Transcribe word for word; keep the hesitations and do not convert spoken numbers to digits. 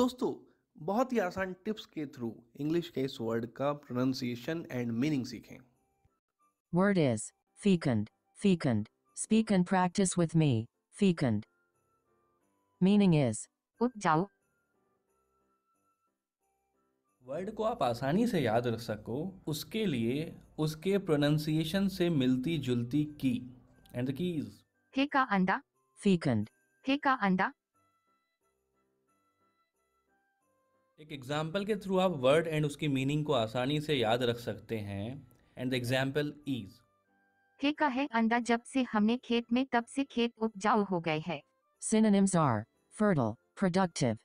दोस्तों बहुत ही आसान टिप्स के थ्रू इंग्लिश के इस वर्ड का प्रोनाउंसिएशन एंड मीनिंग सीखें। Word is fecund, fecund, speak and practice with me, fecund. Meaning is उपजाऊ। वर्ड को आप आसानी से याद रख सको उसके लिए उसके प्रोनाउंसिएशन से मिलती जुलती की एंड द कीज। फेका अंडा, फेकंड, फेका अंडा। एक एग्जाम्पल के थ्रू आप वर्ड एंड उसकी मीनिंग को आसानी से याद रख सकते हैं एंड द एग्जाम्पल इज। फेका है अंडा, जब से हमने खेत में तब से खेत उपजाऊ हो गए हैं। Synonyms are fertile, productive,